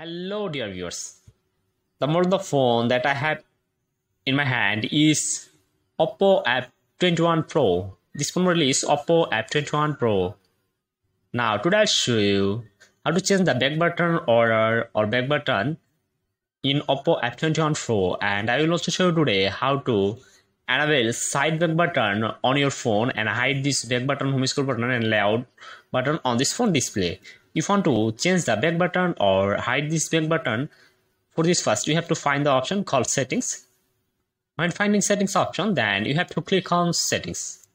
Hello dear viewers, the model of the phone that I have in my hand is Oppo F21 Pro. This phone model is Oppo F21 Pro. Now today I'll show you how to change the back button order or back button in Oppo F21 Pro, and I will also show you today how to enable side back button on your phone and hide this back button, home scroll button and layout button on this phone display. If you want to change the back button or hide this back button, for this first you have to find the option called settings. When finding settings option, then you have to click on settings.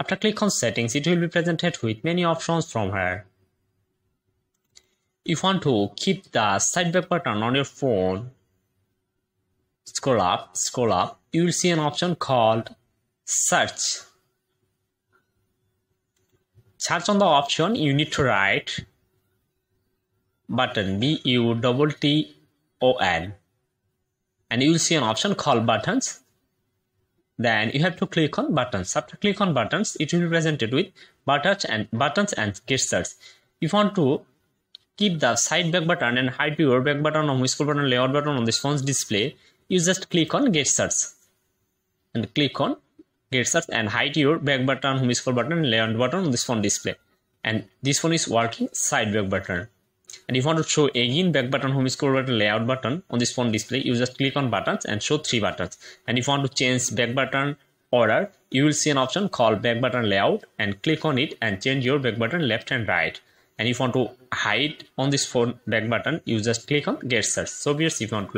After click on settings, it will be presented with many options from here. If you want to keep the side back button on your phone, scroll up, you will see an option called search. Search on the option, you need to write button button, and you will see an option called buttons. Then you have to click on buttons. After click on buttons, it will be presented with buttons and gestures. If you want to keep the side back button and hide your back button or home scroll button, layout button on this phone's display, you just click on gestures and click on gestures and hide your back button, home scroll button and layout button on this phone display. And this phone is working side back button. And if you want to show again back button, home scroll button, layout button on this phone display, you just click on buttons and show 3 buttons. And if you want to change back button order, you will see an option called back button layout, and click on it and change your back button left and right. And if you want to hide on this phone back button, you just click on get search. So viewers, if you want to